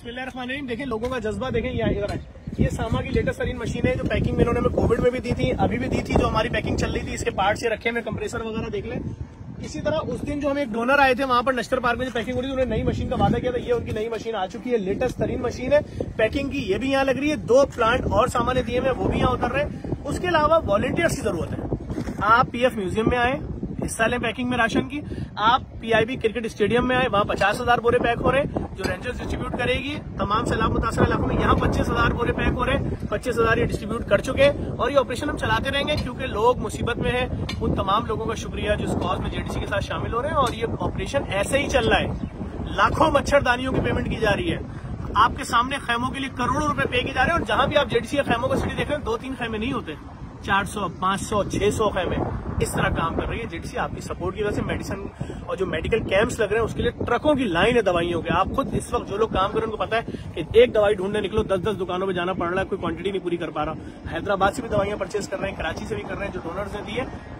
बिस्मिल्लाहिर्रहमानिर्रहीम। देखें लोगों का जज्बा, देखें ये सामा की लेटेस्ट तरीन मशीन है जो पैकिंग में इन्होंने कोविड में भी दी थी, अभी भी दी थी, जो हमारी पैकिंग चल रही थी। इसके पार्ट्स ये रखे हुए, कंप्रेसर वगैरह देख लें। इसी तरह उस दिन जो हम एक डोनर आए थे वहां पर नश्तर पार्क में जो पैकिंग हो रही थी, उन्होंने नई मशीन का वादा किया था। ये उनकी नई मशीन आ चुकी है, लेटेस्ट तरीन मशीन है पैकिंग की। ये भी यहाँ लग रही है, दो प्लांट और सामान दिए हुए वो भी यहाँ उतर रहे हैं। उसके अलावा वॉलंटियर्स की जरूरत है। आप पीएफ म्यूजियम में आए, हिस्सा लें पैकिंग में राशन की। आप पीआईबी क्रिकेट स्टेडियम में आए, वहाँ 50,000 बोरे पैक हो रहे हैं जो रेंजर्स डिस्ट्रीब्यूट करेगी तमाम सैलाब मुतासर इलाकों में। यहाँ 25,000 बोरे पैक हो रहे हैं, 25,000 ये डिस्ट्रीब्यूट कर चुके हैं और ये ऑपरेशन हम चलाते रहेंगे क्योंकि लोग मुसीबत में हैं। उन तमाम लोगों का शुक्रिया जो इस कॉज में जेडीसी के साथ शामिल हो रहे हैं और ये ऑपरेशन ऐसे ही चल रहा है। लाखों मच्छरदानियों की पेमेंट की जा रही है, आपके सामने खेमों के लिए करोड़ों रुपए पे किए जा रहे हैं। और जहां भी आप जेडीसी के खेमों को सीधे देख रहे हैं, 2-3 खेमे नहीं होते, 400, 500, 600 खेमे इस तरह काम कर रही है जेडीसी। आपकी सपोर्ट की वजह से मेडिसिन और जो मेडिकल कैंप्स लग रहे हैं उसके लिए ट्रकों की लाइन है दवाइयों के। आप खुद इस वक्त जो लोग काम कर रहे हैं उनको पता है कि एक दवाई ढूंढने निकलो 10-10 दुकानों में जाना पड़ रहा है, कोई क्वांटिटी नहीं पूरी कर पा रहा। हैदराबाद से भी दवाइयां परचेस कर रहे हैं, कराची से भी कर रहे हैं, जो डोनर्स ने दी है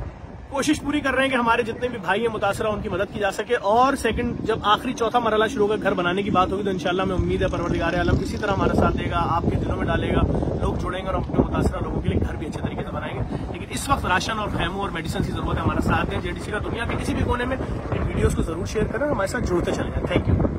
कोशिश पूरी कर रहे हैं कि हमारे जितने भी भाई हैं मुतासरा उनकी मदद की जा सके। और सेकंड जब आखिरी चौथा मरला शुरू होगा, घर बनाने की बात होगी, तो इंशाल्लाह मैं उम्मीद है परवरदिगार आलम इसी तरह हमारा साथ देगा, आपके दिलों में डालेगा, लोग जुड़ेंगे और अपने मुतासरा लोगों के लिए घर भी अच्छे तरीके से बनाएंगे। लेकिन इस वक्त राशन और खेमों और मेडिसिन की जरूरत है, हमारा साथ दें। जेडीसी का दुनिया के किसी भी कोने में इन वीडियोज को जरूर शेयर करें, हमारे साथ जुड़ते चले जाए। Thank you.